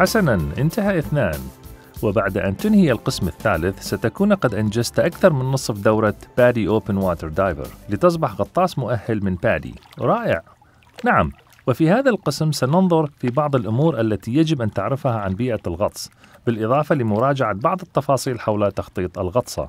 حسناً، انتهى اثنان. وبعد أن تنهي القسم الثالث ستكون قد أنجزت أكثر من نصف دورة بادي أوبن واتر دايفر لتصبح غطاس مؤهل من بادي. رائع! نعم، وفي هذا القسم سننظر في بعض الأمور التي يجب أن تعرفها عن بيئة الغطس، بالإضافة لمراجعة بعض التفاصيل حول تخطيط الغطسة.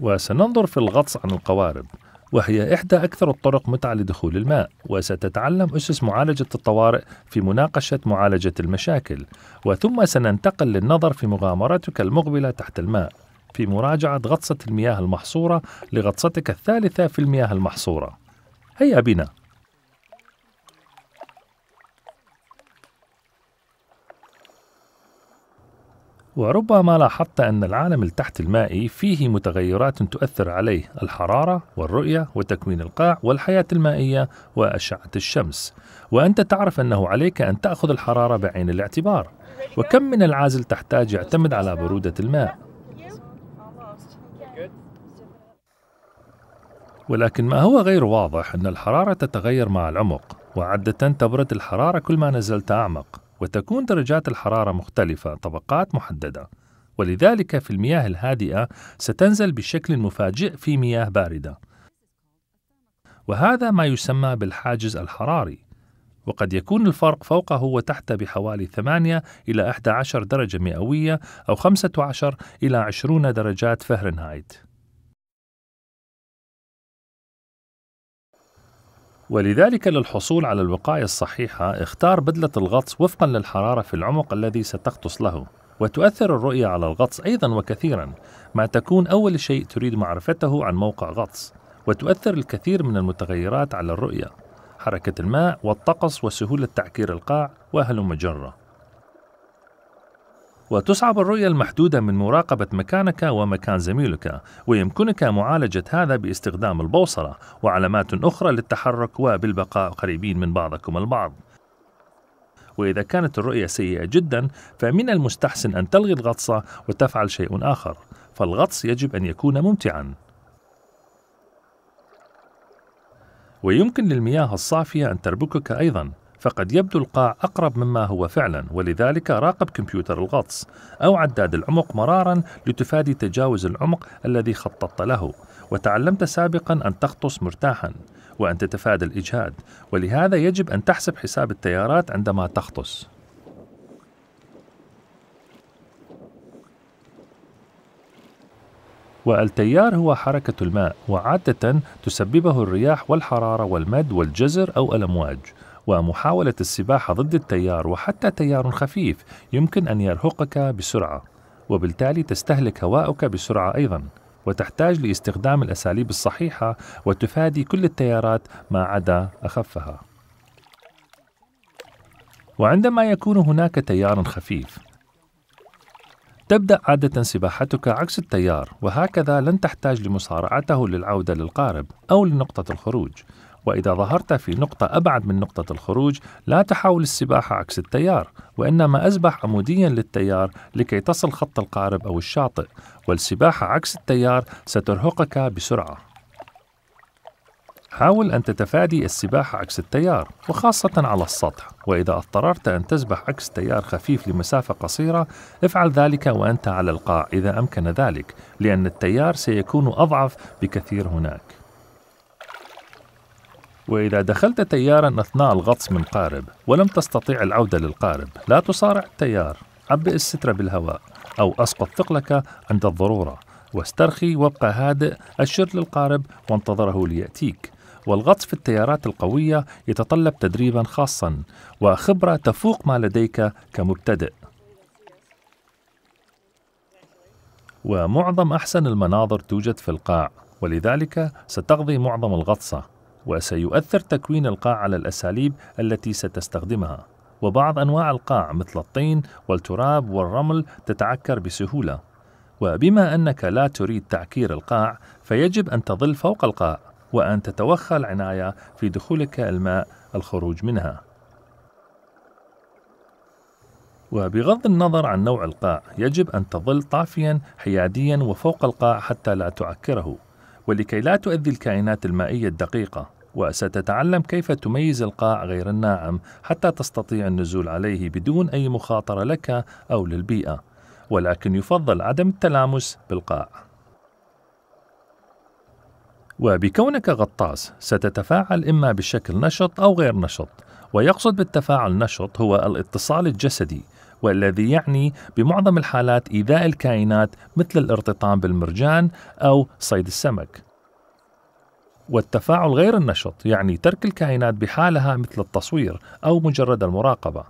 وسننظر في الغطس عن القوارب، وهي إحدى أكثر الطرق متعة لدخول الماء، وستتعلم أسس معالجة الطوارئ في مناقشة معالجة المشاكل، وثم سننتقل للنظر في مغامرتك المقبلة تحت الماء، في مراجعة غطسة المياه المحصورة لغطستك الثالثة في المياه المحصورة. هيا بنا! وربما لاحظت أن العالم التحت المائي فيه متغيرات تؤثر عليه: الحرارة والرؤية وتكوين القاع والحياة المائية وأشعة الشمس، وأنت تعرف أنه عليك أن تأخذ الحرارة بعين الاعتبار، وكم من العازل تحتاج يعتمد على برودة الماء. ولكن ما هو غير واضح أن الحرارة تتغير مع العمق، وعادة تبرد الحرارة كل ما نزلت أعمق، وتكون درجات الحرارة مختلفة طبقات محددة، ولذلك في المياه الهادئة ستنزل بشكل مفاجئ في مياه باردة، وهذا ما يسمى بالحاجز الحراري، وقد يكون الفرق فوقه وتحته بحوالي 8 إلى 11 درجة مئوية أو 15 إلى 20 درجات فهرنهايت. ولذلك للحصول على الوقاية الصحيحة اختار بدلة الغطس وفقاً للحرارة في العمق الذي ستغطس له، وتؤثر الرؤية على الغطس أيضاً وكثيراً، ما تكون أول شيء تريد معرفته عن موقع غطس، وتؤثر الكثير من المتغيرات على الرؤية: حركة الماء والطقس وسهولة تعكير القاع وهلم جرة. وتصعب الرؤية المحدودة من مراقبة مكانك ومكان زميلك، ويمكنك معالجة هذا باستخدام البوصلة وعلامات أخرى للتحرك وبالبقاء قريبين من بعضكم البعض. وإذا كانت الرؤية سيئة جدا فمن المستحسن أن تلغي الغطسة وتفعل شيء آخر، فالغطس يجب أن يكون ممتعا. ويمكن للمياه الصافية أن تربكك أيضا، فقد يبدو القاع أقرب مما هو فعلا، ولذلك راقب كمبيوتر الغطس أو عداد العمق مرارا لتفادي تجاوز العمق الذي خططت له، وتعلمت سابقا أن تغطس مرتاحا وأن تتفادى الإجهاد، ولهذا يجب أن تحسب حساب التيارات عندما تغطس. والتيار هو حركة الماء، وعادة تسببه الرياح والحرارة والمد والجزر أو الأمواج، ومحاولة السباحة ضد التيار وحتى تيار خفيف يمكن أن يرهقك بسرعة، وبالتالي تستهلك هواءك بسرعة أيضاً، وتحتاج لاستخدام الأساليب الصحيحة وتفادي كل التيارات ما عدا أخفها. وعندما يكون هناك تيار خفيف تبدأ عادة سباحتك عكس التيار، وهكذا لن تحتاج لمصارعته للعودة للقارب أو لنقطة الخروج. وإذا ظهرت في نقطة أبعد من نقطة الخروج لا تحاول السباحة عكس التيار، وإنما أسبح عموديا للتيار لكي تصل خط القارب أو الشاطئ، والسباحة عكس التيار سترهقك بسرعة. حاول أن تتفادي السباحة عكس التيار وخاصة على السطح، وإذا اضطررت أن تسبح عكس تيار خفيف لمسافة قصيرة افعل ذلك وأنت على القاع إذا أمكن ذلك، لأن التيار سيكون أضعف بكثير هناك. وإذا دخلت تياراً أثناء الغطس من قارب ولم تستطيع العودة للقارب لا تصارع التيار، عبئ السترة بالهواء أو أسقط ثقلك عند الضرورة، واسترخي وابقى هادئ، أشر للقارب وانتظره ليأتيك. والغطس في التيارات القوية يتطلب تدريباً خاصاً وخبرة تفوق ما لديك كمبتدئ. ومعظم أحسن المناظر توجد في القاع، ولذلك ستقضي معظم الغطسة، وسيؤثر تكوين القاع على الأساليب التي ستستخدمها، وبعض أنواع القاع مثل الطين والتراب والرمل تتعكر بسهولة، وبما أنك لا تريد تعكير القاع فيجب أن تظل فوق القاع وأن تتوخى العناية في دخولك الماء الخروج منها. وبغض النظر عن نوع القاع يجب أن تظل طافيا حياديا وفوق القاع حتى لا تعكره، ولكي لا تؤذي الكائنات المائية الدقيقة، وستتعلم كيف تميز القاع غير الناعم حتى تستطيع النزول عليه بدون أي مخاطرة لك أو للبيئة، ولكن يفضل عدم التلامس بالقاع. وبكونك غطاس ستتفاعل إما بشكل نشط أو غير نشط، ويقصد بالتفاعل نشط هو الاتصال الجسدي، والذي يعني بمعظم الحالات إيذاء الكائنات مثل الارتطام بالمرجان أو صيد السمك. والتفاعل غير النشط يعني ترك الكائنات بحالها مثل التصوير أو مجرد المراقبة.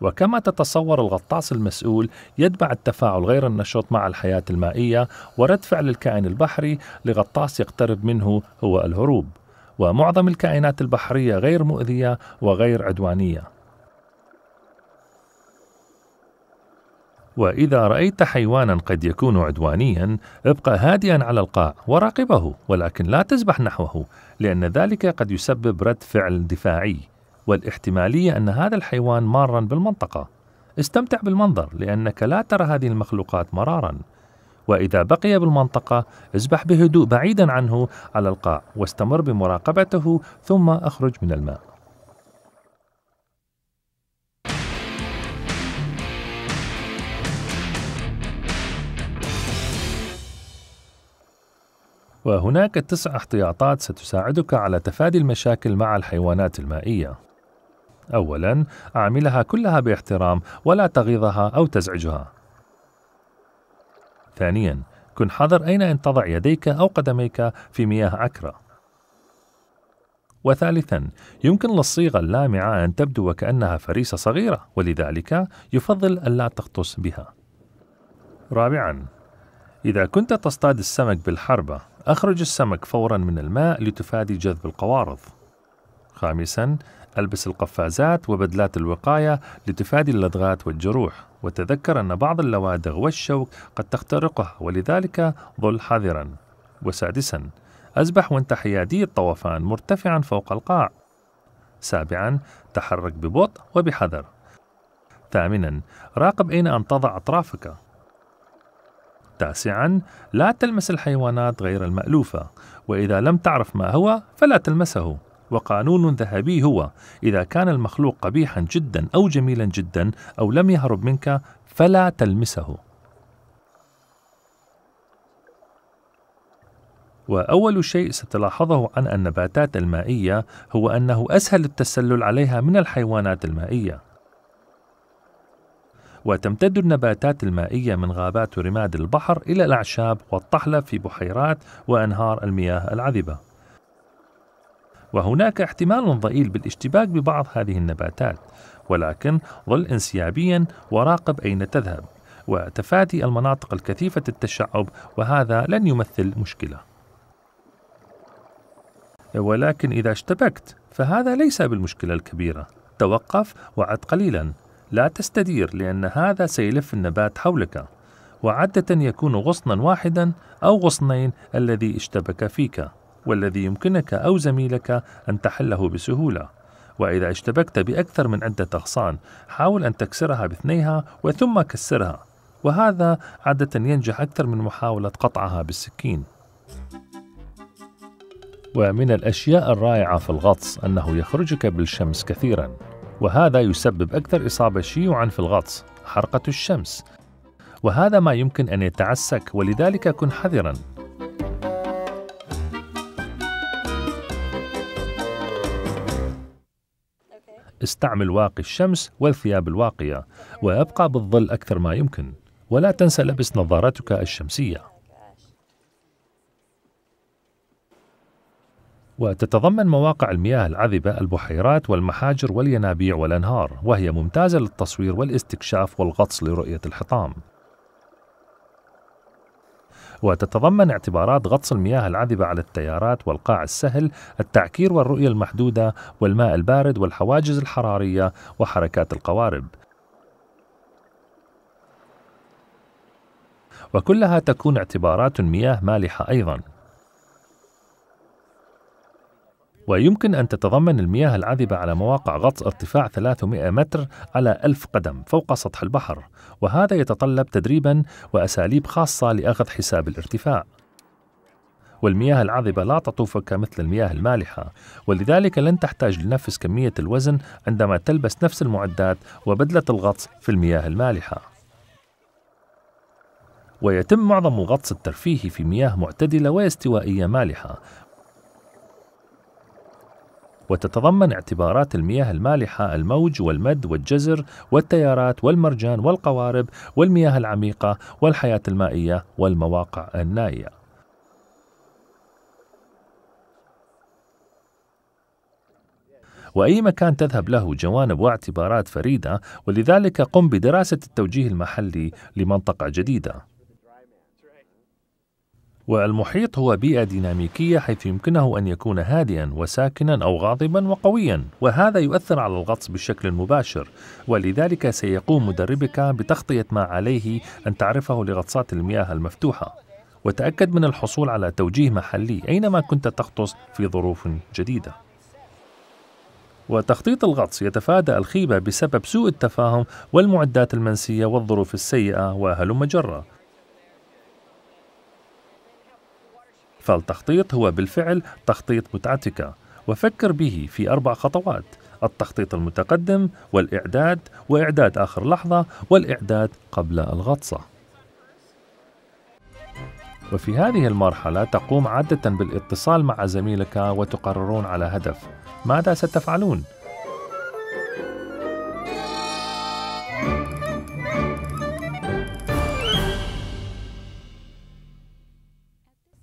وكما تتصور الغطاس المسؤول يتبع التفاعل غير النشط مع الحياة المائية، ورد فعل الكائن البحري لغطاس يقترب منه هو الهروب، ومعظم الكائنات البحرية غير مؤذية وغير عدوانية. وإذا رأيت حيوانا قد يكون عدوانيا ابقى هادئا على القاع وراقبه، ولكن لا تسبح نحوه، لأن ذلك قد يسبب رد فعل دفاعي والاحتمالية أن هذا الحيوان مارا بالمنطقة. استمتع بالمنظر لأنك لا ترى هذه المخلوقات مرارا، وإذا بقي بالمنطقة اسبح بهدوء بعيدا عنه على القاع واستمر بمراقبته ثم اخرج من الماء. وهناك 9 احتياطات ستساعدك على تفادي المشاكل مع الحيوانات المائية. أولاً، اعاملها كلها باحترام ولا تغيظها أو تزعجها. ثانياً، كن حذر أين أن تضع يديك أو قدميك في مياه عكرة. وثالثاً، يمكن للصيغة اللامعة أن تبدو وكأنها فريسة صغيرة، ولذلك يفضل ألا تغطس بها. رابعاً، إذا كنت تصطاد السمك بالحربة، أخرج السمك فوراً من الماء لتفادي جذب القوارض. خامساً، ألبس القفازات وبدلات الوقاية لتفادي اللدغات والجروح، وتذكر أن بعض اللوادغ والشوك قد تخترقه، ولذلك ظل حذراً. وسادساً، أسبح وأنت حيادي الطوفان مرتفعاً فوق القاع. سابعاً، تحرك ببطء وبحذر. ثامناً، راقب أين أن تضع أطرافك. تاسعاً، لا تلمس الحيوانات غير المألوفة، وإذا لم تعرف ما هو فلا تلمسه، وقانون ذهبي هو إذا كان المخلوق قبيحاً جداً أو جميلاً جداً أو لم يهرب منك فلا تلمسه. وأول شيء ستلاحظه عن النباتات المائية هو أنه أسهل التسلل عليها من الحيوانات المائية. وتمتد النباتات المائية من غابات ورماد البحر إلى الأعشاب والطحلب في بحيرات وأنهار المياه العذبة. وهناك احتمال ضئيل بالاشتباك ببعض هذه النباتات، ولكن ظل انسيابيا وراقب أين تذهب، وتفادي المناطق الكثيفة التشعب، وهذا لن يمثل مشكلة. ولكن إذا اشتبكت فهذا ليس بالمشكلة الكبيرة، توقف وعد قليلا، لا تستدير لأن هذا سيلف النبات حولك، وعادة يكون غصنا واحدا أو غصنين الذي اشتبك فيك، والذي يمكنك أو زميلك أن تحله بسهولة. وإذا اشتبكت بأكثر من عدة أغصان حاول أن تكسرها باثنيها وثم كسرها، وهذا عادة ينجح أكثر من محاولة قطعها بالسكين. ومن الأشياء الرائعة في الغطس أنه يخرجك بالشمس كثيرا، وهذا يسبب أكثر إصابة شيوعاً في الغطس، حرقة الشمس، وهذا ما يمكن أن يتعسك، ولذلك كن حذراً. استعمل واقي الشمس والثياب الواقية، وأبقى بالظل أكثر ما يمكن، ولا تنسى لبس نظارتك الشمسية. وتتضمن مواقع المياه العذبة البحيرات والمحاجر والينابيع والأنهار، وهي ممتازة للتصوير والاستكشاف والغطس لرؤية الحطام. وتتضمن اعتبارات غطس المياه العذبة على التيارات والقاع السهل، التعكير والرؤية المحدودة والماء البارد والحواجز الحرارية وحركات القوارب. وكلها تكون اعتبارات مياه مالحة أيضاً. ويمكن أن تتضمن المياه العذبة على مواقع غطس ارتفاع 300 متر على 1000 قدم فوق سطح البحر، وهذا يتطلب تدريباً وأساليب خاصة لأخذ حساب الارتفاع. والمياه العذبة لا تطوفك مثل المياه المالحة، ولذلك لن تحتاج لنفس كمية الوزن عندما تلبس نفس المعدات وبدلة الغطس في المياه المالحة. ويتم معظم الغطس الترفيهي في مياه معتدلة واستوائية مالحة، وتتضمن اعتبارات المياه المالحة الموج والمد والجزر والتيارات والمرجان والقوارب والمياه العميقة والحياة المائية والمواقع النائية. وأي مكان تذهب له جوانب واعتبارات فريدة، ولذلك قم بدراسة التوجيه المحلي لمنطقة جديدة. والمحيط هو بيئة ديناميكية حيث يمكنه أن يكون هادئاً وساكناً أو غاضباً وقوياً، وهذا يؤثر على الغطس بشكل مباشر، ولذلك سيقوم مدربك بتغطية ما عليه أن تعرفه لغطسات المياه المفتوحة. وتأكد من الحصول على توجيه محلي أينما كنت تغطس في ظروف جديدة. وتخطيط الغطس يتفادى الخيبة بسبب سوء التفاهم والمعدات المنسية والظروف السيئة وهلم جرا. فالتخطيط هو بالفعل تخطيط متعتك، وفكر به في 4 خطوات: التخطيط المتقدم، والإعداد، وإعداد آخر لحظة، والإعداد قبل الغطسة. وفي هذه المرحلة تقوم عادة بالاتصال مع زميلك وتقررون على هدف، ماذا ستفعلون؟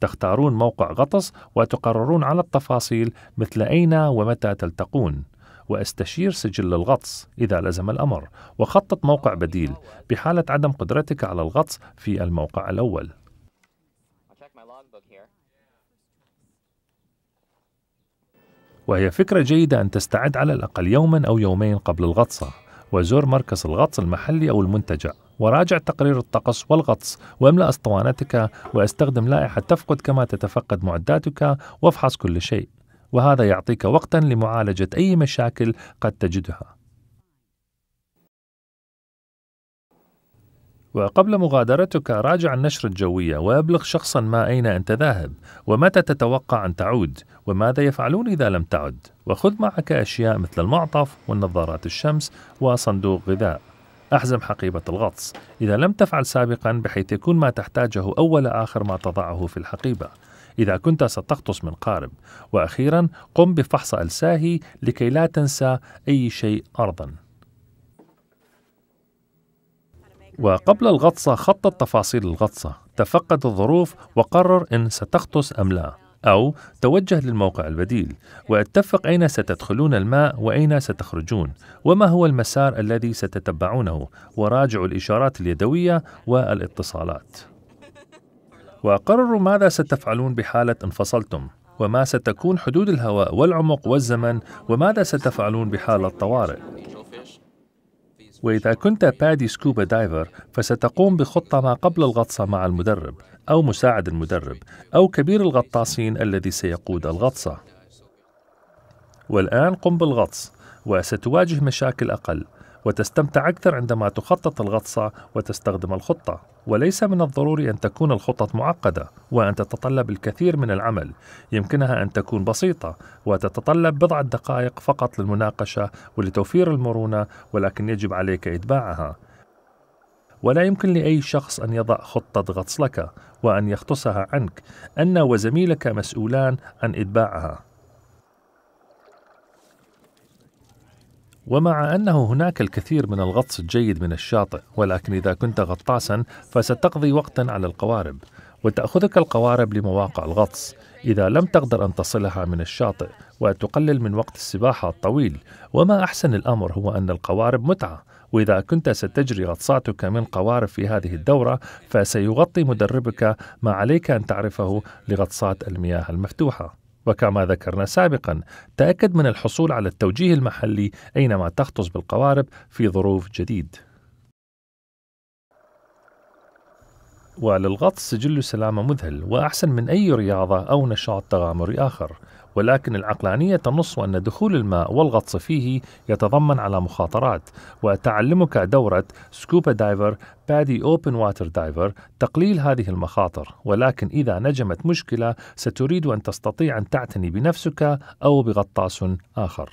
تختارون موقع غطس وتقررون على التفاصيل مثل أين ومتى تلتقون، واستشير سجل الغطس إذا لزم الأمر، وخطط موقع بديل بحالة عدم قدرتك على الغطس في الموقع الأول. وهي فكرة جيدة أن تستعد على الأقل يوماً أو يومين قبل الغطسة، وزور مركز الغطس المحلي أو المنتجع، وراجع تقرير الطقس والغطس، واملأ أسطوانتك، واستخدم لائحة تفقد كما تتفقد معداتك، وافحص كل شيء، وهذا يعطيك وقتاً لمعالجة أي مشاكل قد تجدها. وقبل مغادرتك راجع النشرة الجوية، وأبلغ شخصاً ما أين أنت ذاهب، ومتى تتوقع أن تعود، وماذا يفعلون إذا لم تعد، وخذ معك أشياء مثل المعطف والنظارات الشمس وصندوق غذاء. أحزم حقيبة الغطس إذا لم تفعل سابقاً، بحيث يكون ما تحتاجه أول آخر ما تضعه في الحقيبة إذا كنت ستغطس من قارب. وأخيراً قم بفحص ألساهي لكي لا تنسى أي شيء أرضاً. وقبل الغطسة خطط تفاصيل الغطسة، تفقد الظروف وقرر إن ستغطس أم لا، أو توجه للموقع البديل، واتفق أين ستدخلون الماء وأين ستخرجون، وما هو المسار الذي ستتبعونه، وراجعوا الإشارات اليدوية والاتصالات، وقرروا ماذا ستفعلون بحالة انفصلتم، وما ستكون حدود الهواء والعمق والزمن، وماذا ستفعلون بحالة طوارئ. وإذا كنت بادي سكوبا دايفر فستقوم بخطة ما قبل الغطسة مع المدرب أو مساعد المدرب أو كبير الغطاسين الذي سيقود الغطسة. والآن قم بالغطس، وستواجه مشاكل أقل، وتستمتع أكثر عندما تخطط الغطسة وتستخدم الخطة، وليس من الضروري أن تكون الخطط معقدة وأن تتطلب الكثير من العمل، يمكنها أن تكون بسيطة وتتطلب بضعة دقائق فقط للمناقشة ولتوفير المرونة، ولكن يجب عليك إتباعها. ولا يمكن لأي شخص أن يضع خطة غطس لك وأن يغطسها عنك، أنت وزميلك مسؤولان عن إتباعها. ومع أنه هناك الكثير من الغطس الجيد من الشاطئ، ولكن إذا كنت غطاساً فستقضي وقتاً على القوارب، وتأخذك القوارب لمواقع الغطس إذا لم تقدر أن تصلها من الشاطئ، وتقلل من وقت السباحة الطويل. وما أحسن الأمر هو أن القوارب متعة، وإذا كنت ستجري غطساتك من قوارب في هذه الدورة فسيغطي مدربك ما عليك أن تعرفه لغطسات المياه المفتوحة. وكما ذكرنا سابقاً، تأكد من الحصول على التوجيه المحلي أينما تغطس بالقوارب في ظروف جديد. وللغطس سجل سلامة مذهل، وأحسن من أي رياضة أو نشاط تغامري آخر، ولكن العقلانية تنص أن دخول الماء والغطس فيه يتضمن على مخاطرات، وتعلمك دورة سكوبا دايفر بادي أوبن واتر دايفر تقليل هذه المخاطر، ولكن إذا نجمت مشكلة ستريد أن تستطيع أن تعتني بنفسك أو بغطاس آخر.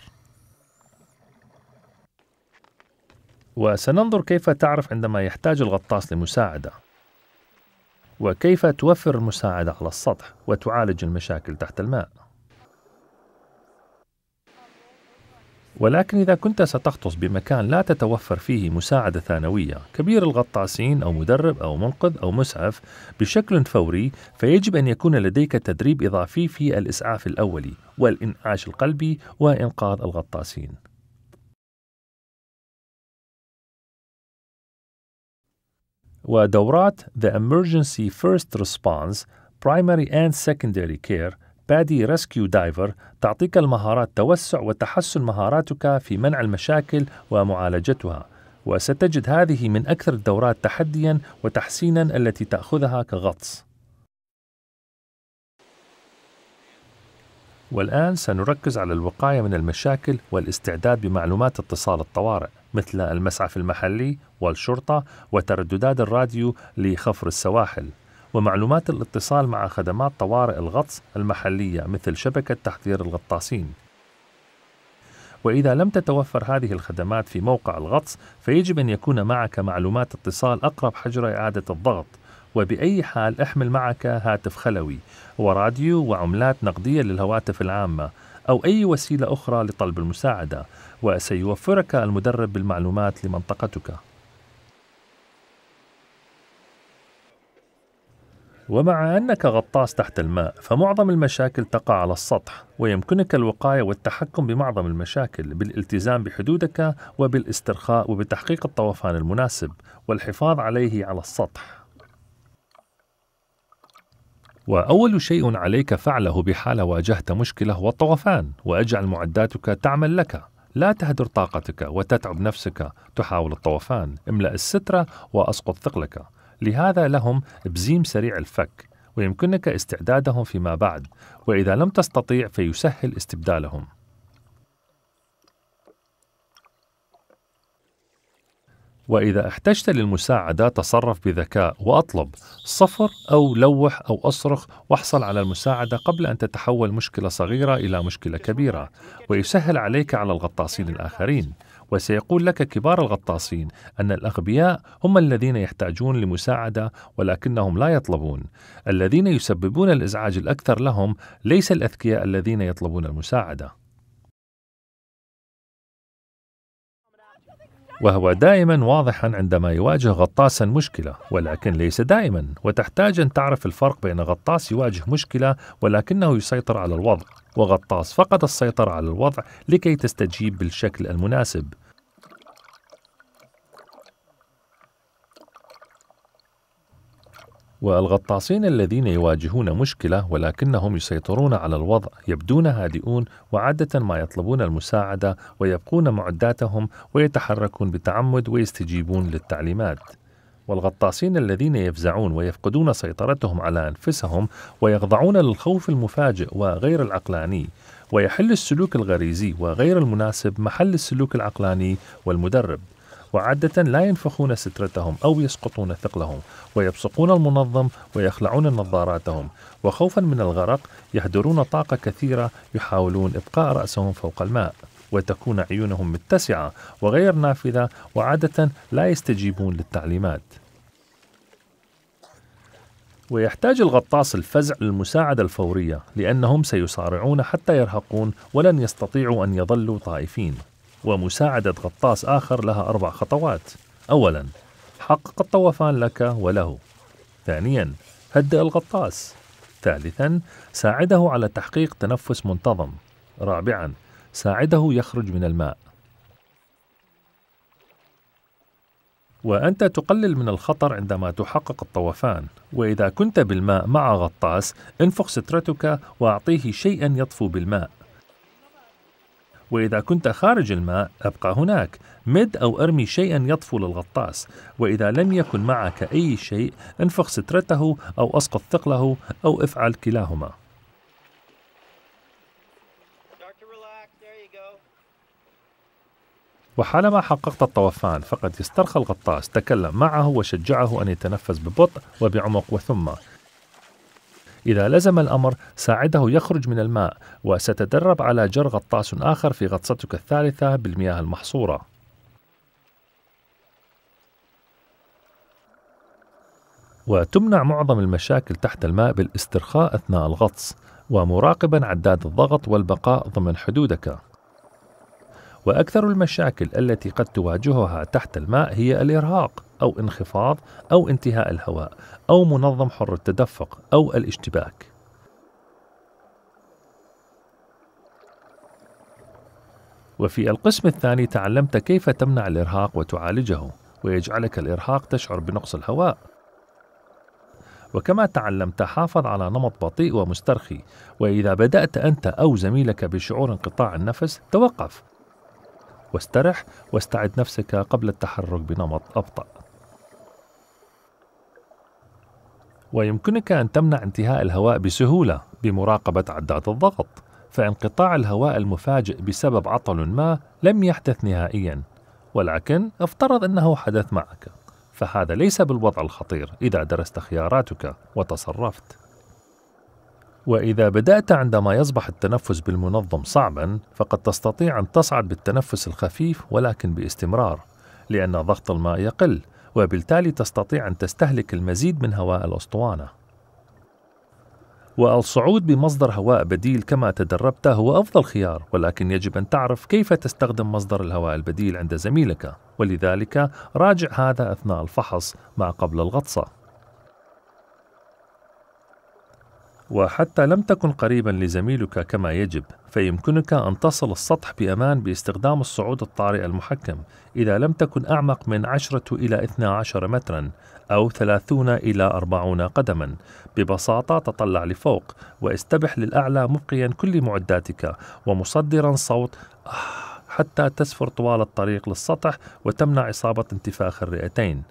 وسننظر كيف تعرف عندما يحتاج الغطاس لمساعدة، وكيف توفر المساعدة على السطح وتعالج المشاكل تحت الماء. ولكن إذا كنت ستغطس بمكان لا تتوفر فيه مساعدة ثانوية، كبير الغطاسين أو مدرب أو منقذ أو مسعف بشكل فوري، فيجب أن يكون لديك تدريب إضافي في الإسعاف الأولي والإنعاش القلبي وإنقاذ الغطاسين. ودورات The Emergency First Response Primary and Secondary Care PADI Rescue Diver تعطيك المهارات توسع وتحسن مهاراتك في منع المشاكل ومعالجتها، وستجد هذه من أكثر الدورات تحدياً وتحسيناً التي تأخذها كغطس. والآن سنركز على الوقاية من المشاكل والاستعداد بمعلومات اتصال الطوارئ مثل المسعف المحلي والشرطة وترددات الراديو لخفر السواحل، ومعلومات الاتصال مع خدمات طوارئ الغطس المحلية مثل شبكة تحذير الغطاسين. وإذا لم تتوفر هذه الخدمات في موقع الغطس، فيجب أن يكون معك معلومات اتصال أقرب حجر إعادة الضغط، وبأي حال احمل معك هاتف خلوي وراديو وعملات نقدية للهواتف العامة أو أي وسيلة أخرى لطلب المساعدة، وسيوفرك المدرب بالمعلومات لمنطقتك. ومع أنك غطاس تحت الماء، فمعظم المشاكل تقع على السطح، ويمكنك الوقاية والتحكم بمعظم المشاكل بالالتزام بحدودك وبالاسترخاء وبتحقيق الطوفان المناسب والحفاظ عليه على السطح. وأول شيء عليك فعله بحال واجهت مشكلة هو الطوفان، واجعل معداتك تعمل لك، لا تهدر طاقتك وتتعب نفسك تحاول الطوفان، املأ السترة وأسقط ثقلك. لهذا لهم بزيم سريع الفك، ويمكنك استعدادهم فيما بعد، وإذا لم تستطيع فيسهل استبدالهم. وإذا احتجت للمساعدة تصرف بذكاء وأطلب، صفر أو لوح أو أصرخ واحصل على المساعدة قبل أن تتحول مشكلة صغيرة إلى مشكلة كبيرة، ويسهل عليك على الغطاسين الآخرين. وسيقول لك كبار الغطاسين أن الأغبياء هم الذين يحتاجون لمساعدة ولكنهم لا يطلبون، الذين يسببون الإزعاج الأكثر لهم ليس الأذكياء الذين يطلبون المساعدة. وهو دائما واضحا عندما يواجه غطاسا مشكلة، ولكن ليس دائما، وتحتاج أن تعرف الفرق بين غطاس يواجه مشكلة ولكنه يسيطر على الوضع، وغطاس فقد السيطرة على الوضع لكي تستجيب بالشكل المناسب. والغطاسين الذين يواجهون مشكلة ولكنهم يسيطرون على الوضع يبدون هادئون، وعادة ما يطلبون المساعدة ويبقون معداتهم ويتحركون بتعمد ويستجيبون للتعليمات. والغطاسين الذين يفزعون ويفقدون سيطرتهم على أنفسهم ويخضعون للخوف المفاجئ وغير العقلاني، ويحل السلوك الغريزي وغير المناسب محل السلوك العقلاني والمدرب، وعادة لا ينفخون سترتهم أو يسقطون ثقلهم، ويبصقون المنظم ويخلعون نظاراتهم، وخوفا من الغرق يهدرون طاقة كثيرة يحاولون إبقاء رأسهم فوق الماء، وتكون عيونهم متسعة وغير نافذة، وعادة لا يستجيبون للتعليمات. ويحتاج الغطاس الفزع للمساعدة الفورية، لأنهم سيصارعون حتى يرهقون ولن يستطيعوا أن يظلوا طائفين. ومساعدة غطاس آخر لها 4 خطوات. أولاً، حقق الطوفان لك وله. ثانياً، هدئ الغطاس. ثالثاً، ساعده على تحقيق تنفس منتظم. رابعاً، ساعده يخرج من الماء. وأنت تقلل من الخطر عندما تحقق الطوفان، وإذا كنت بالماء مع غطاس انفخ سترتك وأعطيه شيئاً يطفو بالماء، وإذا كنت خارج الماء أبقى هناك، مد أو أرمي شيئاً يطفو للغطاس، وإذا لم يكن معك أي شيء انفخ سترته أو أسقط ثقله أو افعل كلاهما. وحالما حققت الطوفان فقد استرخى الغطاس، تكلم معه وشجعه أن يتنفس ببطء وبعمق وثم إذا لزم الأمر ساعده يخرج من الماء، وستتدرب على جر غطاس آخر في غطستك الثالثة بالمياه المحصورة. وتمنع معظم المشاكل تحت الماء بالاسترخاء أثناء الغطس، ومراقبا عداد الضغط والبقاء ضمن حدودك. وأكثر المشاكل التي قد تواجهها تحت الماء هي الإرهاق أو انخفاض أو انتهاء الهواء أو منظم حر التدفق أو الاشتباك. وفي القسم الثاني تعلمت كيف تمنع الإرهاق وتعالجه، ويجعلك الإرهاق تشعر بنقص الهواء. وكما تعلمت حافظ على نمط بطيء ومسترخي، وإذا بدأت أنت أو زميلك بشعور انقطاع النفس توقف واسترح واستعد نفسك قبل التحرك بنمط أبطأ. ويمكنك أن تمنع انتهاء الهواء بسهولة بمراقبة عداد الضغط، فانقطاع الهواء المفاجئ بسبب عطل ما لم يحدث نهائيا، ولكن افترض أنه حدث معك، فهذا ليس بالوضع الخطير إذا درست خياراتك وتصرفت. وإذا بدأت عندما يصبح التنفس بالمنظم صعبا، فقد تستطيع أن تصعد بالتنفس الخفيف ولكن باستمرار، لأن ضغط الماء يقل، وبالتالي تستطيع أن تستهلك المزيد من هواء الأسطوانة. والصعود بمصدر هواء بديل كما تدربت هو أفضل خيار، ولكن يجب أن تعرف كيف تستخدم مصدر الهواء البديل عند زميلك، ولذلك راجع هذا أثناء الفحص ما قبل الغطسة. وحتى لم تكن قريبا لزميلك كما يجب، فيمكنك أن تصل السطح بأمان باستخدام الصعود الطارئ المحكم إذا لم تكن أعمق من 10 إلى 12 مترا أو 30 إلى 40 قدما. ببساطة تطلع لفوق واستبح للأعلى مبقيا كل معداتك ومصدرا صوت حتى تسفر طوال الطريق للسطح وتمنع إصابة انتفاخ الرئتين.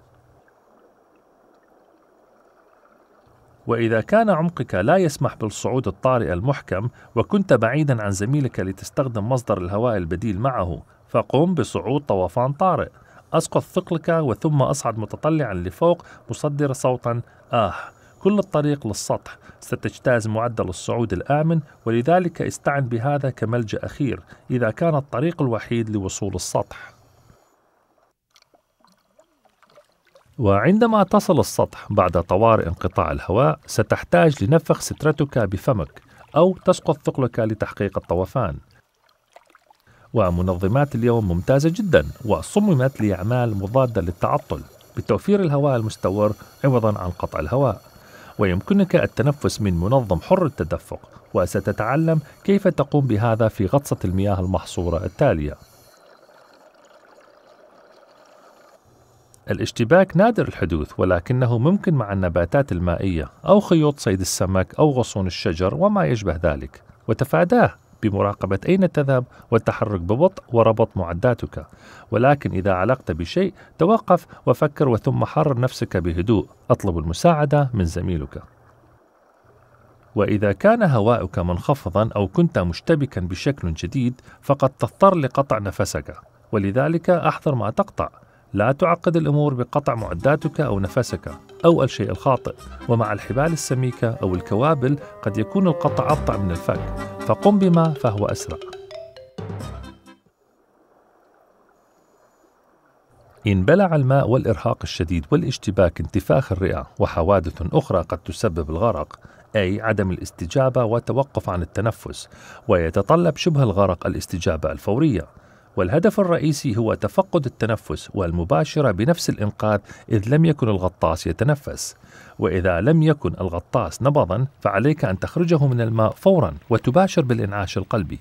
وإذا كان عمقك لا يسمح بالصعود الطارئ المحكم وكنت بعيدا عن زميلك لتستخدم مصدر الهواء البديل معه، فقم بصعود طوفان طارئ. أسقط ثقلك وثم أصعد متطلعا لفوق مصدر صوتا كل الطريق للسطح. ستجتاز معدل الصعود الآمن، ولذلك استعن بهذا كملجأ أخير إذا كان الطريق الوحيد لوصول السطح. وعندما تصل السطح بعد طوارئ انقطاع الهواء، ستحتاج لنفخ سترتك بفمك أو تسقط ثقلك لتحقيق الطوفان. ومنظمات اليوم ممتازة جدا وصممت لأعمال مضادة للتعطل بتوفير الهواء المستور عوضا عن قطع الهواء. ويمكنك التنفس من منظم حر التدفق، وستتعلم كيف تقوم بهذا في غطسة المياه المحصورة التالية. الاشتباك نادر الحدوث، ولكنه ممكن مع النباتات المائية أو خيوط صيد السمك أو غصون الشجر وما يشبه ذلك، وتفاداه بمراقبة أين تذهب والتحرك ببطء وربط معداتك. ولكن إذا علقت بشيء توقف وفكر وثم حرر نفسك بهدوء، اطلب المساعدة من زميلك. وإذا كان هواؤك منخفضا أو كنت مشتبكا بشكل جديد، فقد تضطر لقطع نفسك، ولذلك احذر ما تقطع. لا تعقد الأمور بقطع معداتك أو نفسك أو الشيء الخاطئ، ومع الحبال السميكة أو الكوابل قد يكون القطع أبطأ من الفك، فقم بما فهو أسرع. إن بلع الماء والإرهاق الشديد والاشتباك انتفاخ الرئة وحوادث أخرى قد تسبب الغرق، أي عدم الاستجابة وتوقف عن التنفس، ويتطلب شبه الغرق الاستجابة الفورية. والهدف الرئيسي هو تفقد التنفس والمباشرة بنفس الإنقاذ إذ لم يكن الغطاس يتنفس. وإذا لم يكن الغطاس نبضاً فعليك أن تخرجه من الماء فوراً وتباشر بالإنعاش القلبي.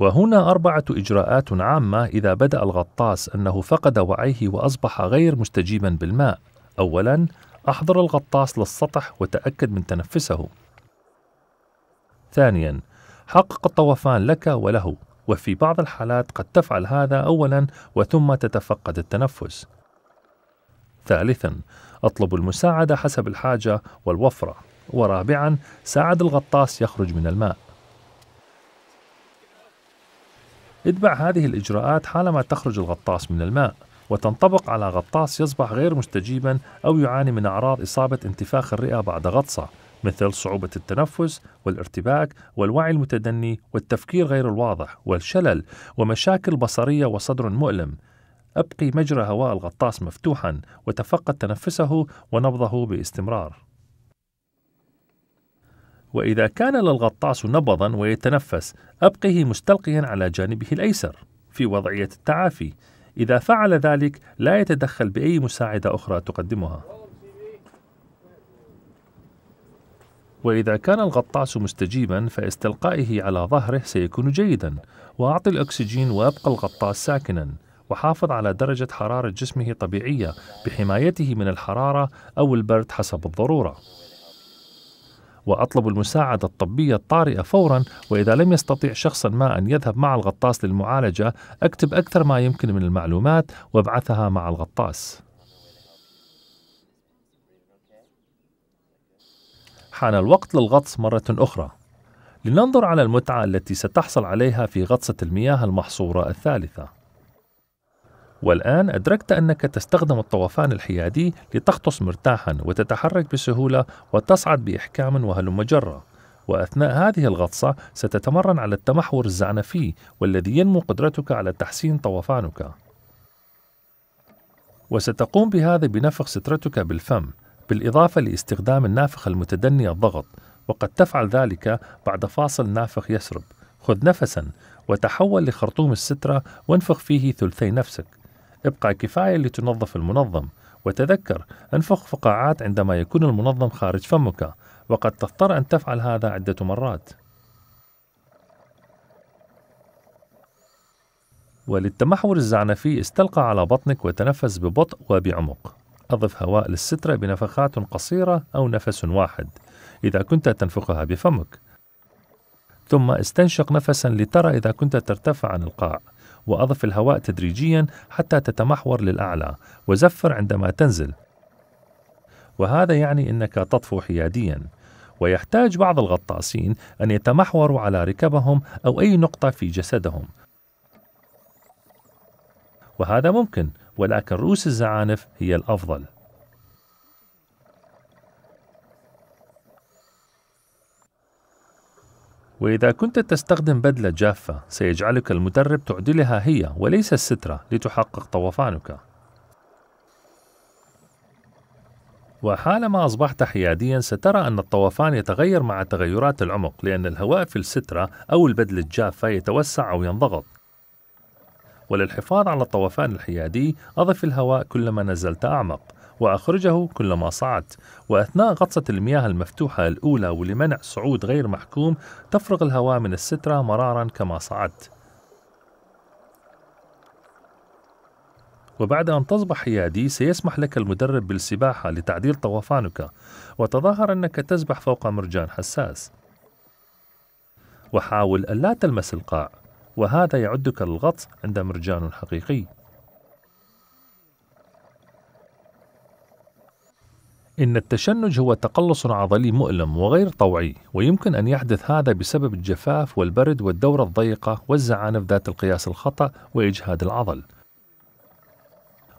وهنا 4 إجراءات عامة إذا بدأ الغطاس أنه فقد وعيه وأصبح غير مستجيباً بالماء. أولاً، أحضر الغطاس للسطح وتأكد من تنفسه. ثانياً، حقق الطوفان لك وله، وفي بعض الحالات قد تفعل هذا أولاً وثم تتفقد التنفس. ثالثاً، اطلب المساعدة حسب الحاجة والوفرة. ورابعاً، ساعد الغطاس يخرج من الماء. اتبع هذه الإجراءات حالما تخرج الغطاس من الماء، وتنطبق على غطاس يصبح غير مستجيبا أو يعاني من أعراض إصابة انتفاخ الرئة بعد غطسة، مثل صعوبة التنفس والارتباك والوعي المتدني والتفكير غير الواضح والشلل ومشاكل بصرية وصدر مؤلم. أبقي مجرى هواء الغطاس مفتوحا وتفقد تنفسه ونبضه باستمرار. وإذا كان للغطاس نبضا ويتنفس، أبقه مستلقيا على جانبه الأيسر في وضعية التعافي. إذا فعل ذلك لا يتدخل بأي مساعدة أخرى تقدمها. وإذا كان الغطاس مستجيبا فاستلقائه على ظهره سيكون جيدا، وأعطي الأكسجين وأبقى الغطاس ساكنا، وحافظ على درجة حرارة جسمه طبيعية بحمايته من الحرارة أو البرد حسب الضرورة. وأطلب المساعدة الطبية الطارئة فوراً، وإذا لم يستطيع شخصاً ما أن يذهب مع الغطاس للمعالجة، أكتب أكثر ما يمكن من المعلومات وابعثها مع الغطاس. حان الوقت للغطس مرة أخرى. لننظر على المتعة التي ستحصل عليها في غطسة المياه المحصورة الثالثة. والآن أدركت أنك تستخدم الطوفان الحيادي لتغطس مرتاحاً وتتحرك بسهولة وتصعد بإحكام وهلم جرة. وأثناء هذه الغطسة ستتمرن على التمحور الزعنفي، والذي ينمو قدرتك على تحسين طوفانك، وستقوم بهذا بنفخ سترتك بالفم بالإضافة لاستخدام النافخ المتدني الضغط، وقد تفعل ذلك بعد فاصل نافخ يسرب. خذ نفساً وتحول لخرطوم السترة وانفخ فيه ثلثي نفسك. ابقى كفاية لتنظف المنظم، وتذكر انفخ فقاعات عندما يكون المنظم خارج فمك، وقد تضطر أن تفعل هذا عدة مرات. وللتمحور الزعنفي استلقى على بطنك وتنفس ببطء وبعمق. أضف هواء للسترة بنفخات قصيرة أو نفس واحد إذا كنت تنفخها بفمك، ثم استنشق نفساً لترى إذا كنت ترتفع عن القاع، وأضف الهواء تدريجياً حتى تتمحور للأعلى، وزفر عندما تنزل، وهذا يعني أنك تطفو حيادياً. ويحتاج بعض الغطاسين أن يتمحوروا على ركبهم أو أي نقطة في جسدهم، وهذا ممكن، ولكن رؤوس الزعانف هي الأفضل. وإذا كنت تستخدم بدلة جافة سيجعلك المدرب تعدلها هي وليس السترة لتحقق طوفانك. وحالما أصبحت حياديا سترى أن الطوفان يتغير مع تغيرات العمق، لأن الهواء في السترة أو البدلة الجافة يتوسع أو ينضغط. وللحفاظ على الطوفان الحيادي أضف الهواء كلما نزلت أعمق، وأخرجه كلما صعدت. وأثناء غطسة المياه المفتوحة الأولى ولمنع صعود غير محكوم، تفرغ الهواء من السترة مرارا كما صعدت. وبعد أن تصبح حيادي سيسمح لك المدرب بالسباحة لتعديل طوفانك، وتظاهر أنك تسبح فوق مرجان حساس، وحاول ألا تلمس القاع، وهذا يعدك للغطس عند مرجان حقيقي. إن التشنج هو تقلص عضلي مؤلم وغير طوعي، ويمكن أن يحدث هذا بسبب الجفاف والبرد والدورة الضيقة والزعانف ذات القياس الخطأ وإجهاد العضل،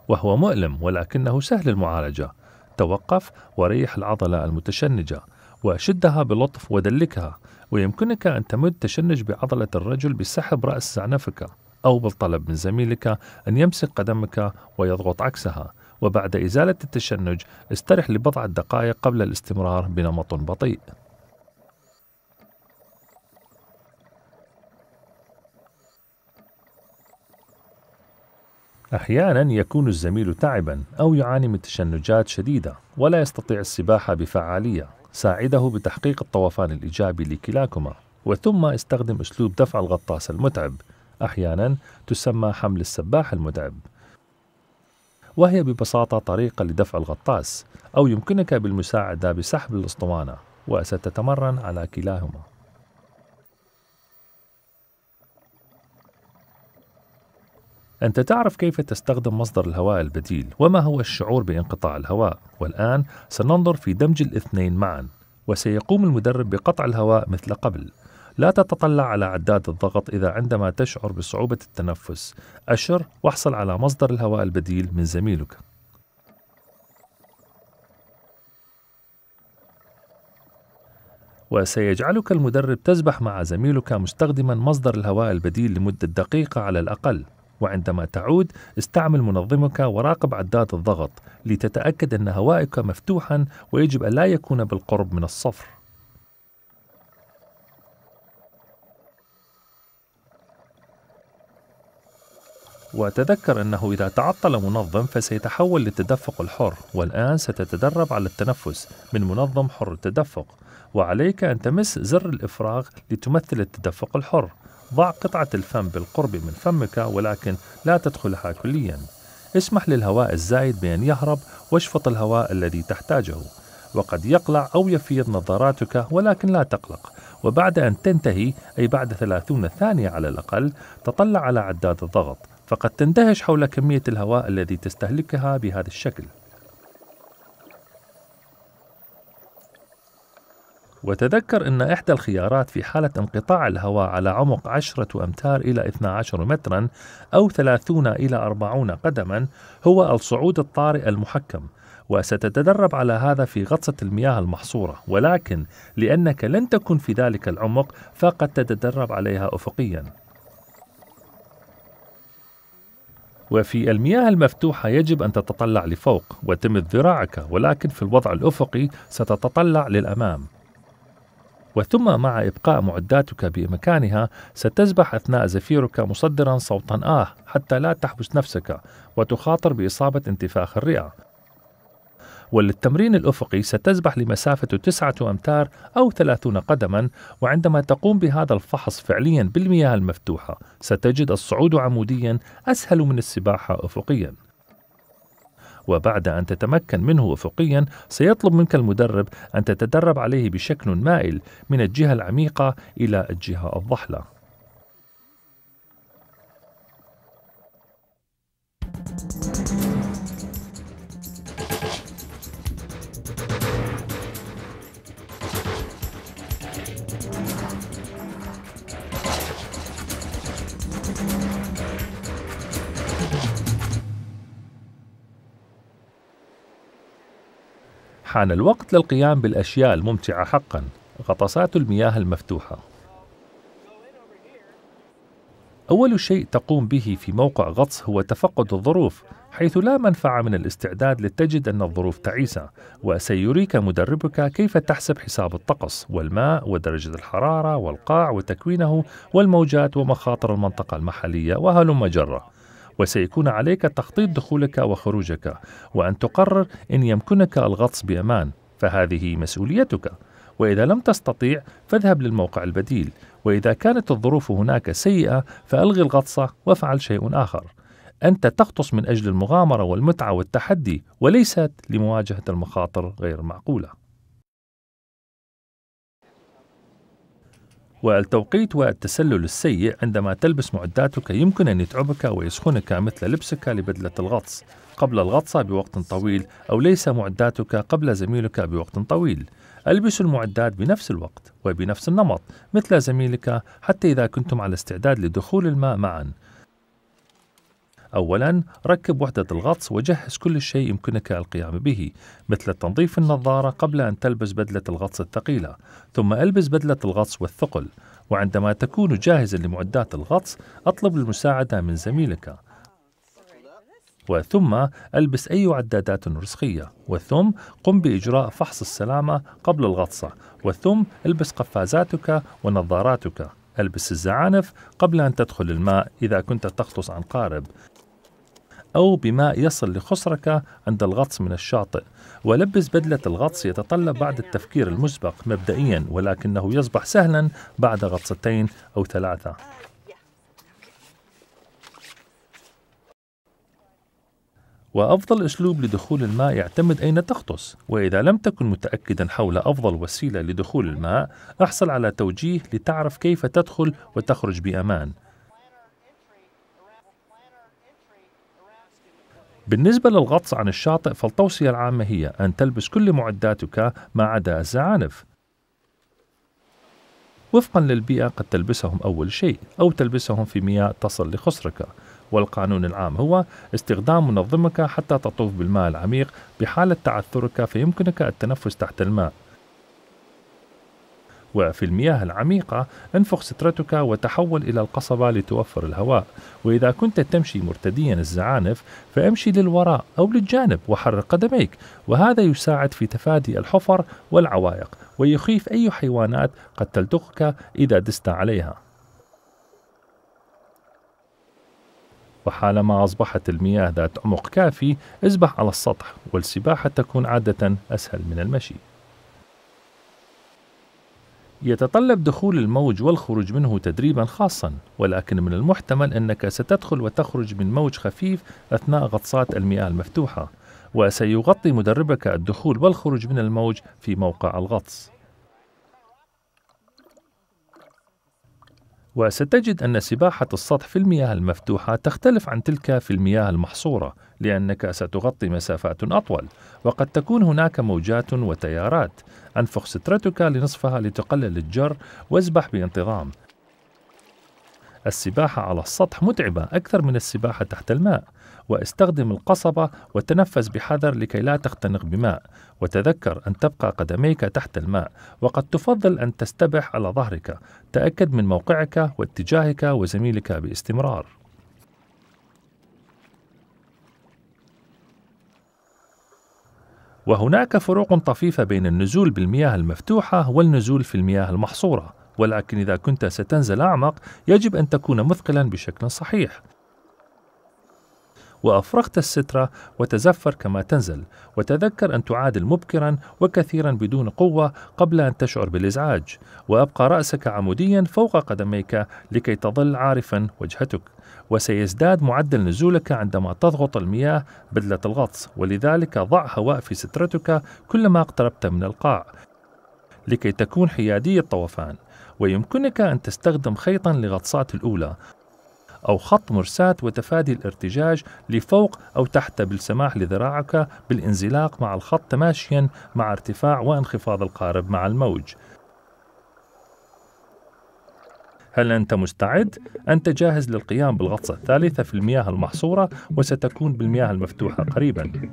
وهو مؤلم ولكنه سهل المعالجة. توقف وريح العضلة المتشنجة وشدها بلطف ودلكها، ويمكنك أن تمد تشنج بعضلة الرجل بسحب رأس زعنفك، أو بالطلب من زميلك أن يمسك قدمك ويضغط عكسها. وبعد إزالة التشنج استرح لبضع دقائق قبل الاستمرار بنمط بطيء. أحيانا يكون الزميل تعبا أو يعاني من تشنجات شديدة ولا يستطيع السباحة بفعالية، ساعده بتحقيق الطوفان الإيجابي لكلاكما. وثم استخدم أسلوب دفع الغطاس المتعب، أحيانا تسمى حمل السباح المتعب، وهي ببساطة طريقة لدفع الغطاس، أو يمكنك بالمساعدة بسحب الأسطوانة، وستتمرن على كلاهما. أنت تعرف كيف تستخدم مصدر الهواء البديل وما هو الشعور بانقطاع الهواء، والآن سننظر في دمج الاثنين معا، وسيقوم المدرب بقطع الهواء مثل قبل. لا تتطلع على عداد الضغط إذا عندما تشعر بصعوبة التنفس. أشر واحصل على مصدر الهواء البديل من زميلك. وسيجعلك المدرب تسبح مع زميلك مستخدماً مصدر الهواء البديل لمدة دقيقة على الأقل، وعندما تعود استعمل منظمك وراقب عداد الضغط لتتأكد أن هوائك مفتوحاً، ويجب أن لا يكون بالقرب من الصفر. وتذكر أنه إذا تعطل منظم فسيتحول للتدفق الحر، والآن ستتدرب على التنفس من منظم حر التدفق، وعليك أن تمس زر الإفراغ لتمثل التدفق الحر. ضع قطعة الفم بالقرب من فمك ولكن لا تدخلها كلياً. اسمح للهواء الزائد بأن يهرب واشفط الهواء الذي تحتاجه، وقد يقلع أو يفيض نظاراتك ولكن لا تقلق. وبعد أن تنتهي، أي بعد 30 ثانية على الأقل، تطلع على عداد الضغط، فقد تندهش حول كمية الهواء التي تستهلكها بهذا الشكل. وتذكر أن إحدى الخيارات في حالة انقطاع الهواء على عمق 10 أمتار إلى 12 متراً أو 30 إلى 40 قدماً هو الصعود الطارئ المحكم، وستتدرب على هذا في غطس المياه المحصورة، ولكن لأنك لن تكن في ذلك العمق فقد تتدرب عليها أفقياً. وفي المياه المفتوحة يجب أن تتطلع لفوق وتمد ذراعك، ولكن في الوضع الأفقي ستتطلع للأمام. وثم مع إبقاء معداتك بمكانها ستسبح أثناء زفيرك مصدراً صوتاً آه حتى لا تحبس نفسك وتخاطر بإصابة انتفاخ الرئة. وللتمرين الأفقي ستسبح لمسافة 9 أمتار أو 30 قدماً، وعندما تقوم بهذا الفحص فعلياً بالمياه المفتوحة ستجد الصعود عمودياً أسهل من السباحة أفقياً. وبعد أن تتمكن منه أفقياً سيطلب منك المدرب أن تتدرب عليه بشكل مائل من الجهة العميقة إلى الجهة الضحلة. حان الوقت للقيام بالأشياء الممتعة حقاً، غطسات المياه المفتوحة. أول شيء تقوم به في موقع غطس هو تفقد الظروف، حيث لا منفعة من الاستعداد لتجد أن الظروف تعيسة، وسيريك مدربك كيف تحسب حساب الطقس والماء ودرجة الحرارة والقاع وتكوينه والموجات ومخاطر المنطقة المحلية وهلم جرة. وسيكون عليك تخطيط دخولك وخروجك وأن تقرر إن يمكنك الغطس بأمان، فهذه مسؤوليتك. وإذا لم تستطيع فاذهب للموقع البديل، وإذا كانت الظروف هناك سيئة فألغي الغطس وافعل شيء آخر. أنت تغطس من أجل المغامرة والمتعة والتحدي وليست لمواجهة المخاطر غير المعقولة. والتوقيت والتسلل السيء عندما تلبس معداتك يمكن أن يتعبك ويسخنك، مثل لبسك لبدلة الغطس قبل الغطسة بوقت طويل أو ليس معداتك قبل زميلك بوقت طويل. ألبس المعدات بنفس الوقت وبنفس النمط مثل زميلك حتى إذا كنتم على استعداد لدخول الماء معا. أولاً ركب وحدة الغطس وجهز كل شيء يمكنك القيام به، مثل تنظيف النظارة قبل أن تلبس بدلة الغطس الثقيلة، ثم ألبس بدلة الغطس والثقل. وعندما تكون جاهزاً لمعدات الغطس أطلب المساعدة من زميلك، وثم ألبس أي عدادات رسخية، وثم قم بإجراء فحص السلامة قبل الغطسة، وثم ألبس قفازاتك ونظاراتك. ألبس الزعانف قبل أن تدخل الماء إذا كنت تغطس عن قارب أو بماء يصل لخصرك عند الغطس من الشاطئ. ولبس بدلة الغطس يتطلب بعض التفكير المسبق مبدئيا، ولكنه يصبح سهلا بعد غطستين أو 3. وأفضل أسلوب لدخول الماء يعتمد أين تغطس، وإذا لم تكن متأكدا حول أفضل وسيلة لدخول الماء احصل على توجيه لتعرف كيف تدخل وتخرج بأمان. بالنسبة للغطس عن الشاطئ فالتوصية العامة هي أن تلبس كل معداتك ما عدا الزعانف، وفقا للبيئة قد تلبسهم أول شيء أو تلبسهم في مياه تصل لخصرك، والقانون العام هو استخدام منظمك حتى تطوف بالماء العميق بحالة تعثرك، فيمكنك التنفس تحت الماء. وفي المياه العميقة انفخ سترتك وتحول إلى القصبة لتوفر الهواء. وإذا كنت تمشي مرتديا الزعانف فامشي للوراء أو للجانب وحرك قدميك، وهذا يساعد في تفادي الحفر والعوائق ويخيف أي حيوانات قد تلتقك إذا دست عليها. وحالما أصبحت المياه ذات عمق كافي اسبح على السطح، والسباحة تكون عادة أسهل من المشي. يتطلب دخول الموج والخروج منه تدريبا خاصا، ولكن من المحتمل أنك ستدخل وتخرج من موج خفيف أثناء غطسات المياه المفتوحة، وسيغطي مدربك الدخول والخروج من الموج في موقع الغطس. وستجد أن سباحة السطح في المياه المفتوحة تختلف عن تلك في المياه المحصورة، لأنك ستغطي مسافات أطول، وقد تكون هناك موجات وتيارات. أنفخ سترتك لنصفها لتقلل الجر واسبح بانتظام. السباحة على السطح متعبة أكثر من السباحة تحت الماء، واستخدم القصبة وتنفس بحذر لكي لا تختنق بماء، وتذكر أن تبقى قدميك تحت الماء، وقد تفضل أن تستبح على ظهرك. تأكد من موقعك واتجاهك وزميلك باستمرار. وهناك فروق طفيفة بين النزول بالمياه المفتوحة والنزول في المياه المحصورة، ولكن إذا كنت ستنزل أعمق يجب أن تكون مثقلا بشكل صحيح، وأفرغت السترة وتزفر كما تنزل، وتذكر أن تعادل مبكرا وكثيرا بدون قوة قبل أن تشعر بالإزعاج، وأبقى رأسك عموديا فوق قدميك لكي تظل عارفا وجهتك. وسيزداد معدل نزولك عندما تضغط المياه بدلة الغطس، ولذلك ضع هواء في سترتك كلما اقتربت من القاع لكي تكون حيادي الطوفان. ويمكنك أن تستخدم خيطا لغطسات الأولى أو خط مرساة وتفادي الارتجاج لفوق أو تحت بالسماح لذراعك بالانزلاق مع الخط تماشيا مع ارتفاع وانخفاض القارب مع الموج. هل أنت مستعد؟ أنت جاهز للقيام بالغطسة الثالثة في المياه المحصورة، وستكون بالمياه المفتوحة قريبا.